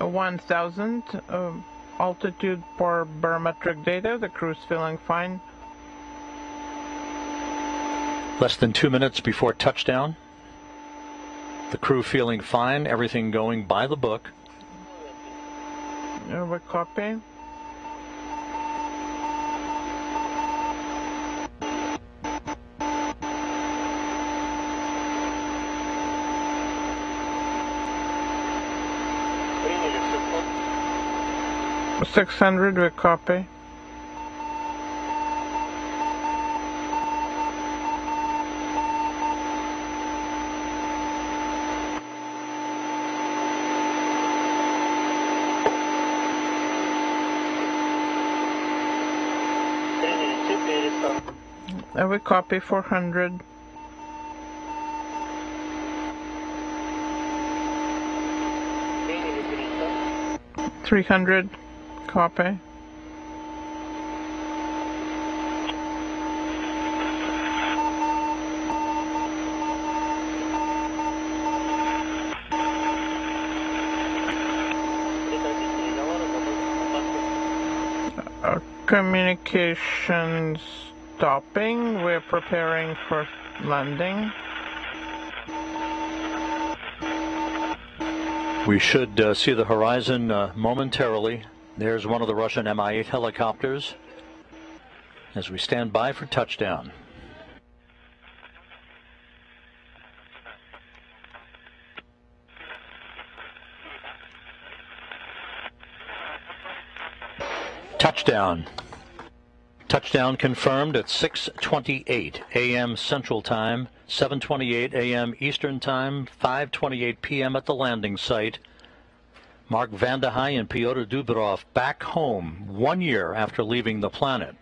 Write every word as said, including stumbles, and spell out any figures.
one thousand uh, altitude for barometric data. The crew's feeling fine. Less than two minutes before touchdown. The crew feeling fine. Everything going by the book. Uh, we copy. six hundred, we copy. And we copy four hundred. three hundred. Copy. Our communication stopping. We're preparing for landing. We should uh, see the horizon uh, momentarily. There's one of the Russian M I eight helicopters as we stand by for touchdown. Touchdown. Touchdown confirmed at six twenty-eight A M Central Time, seven twenty-eight A M Eastern Time, five twenty-eight P M at the landing site. Mark Vande Hei and Pyotr Dubrov back home one year after leaving the planet.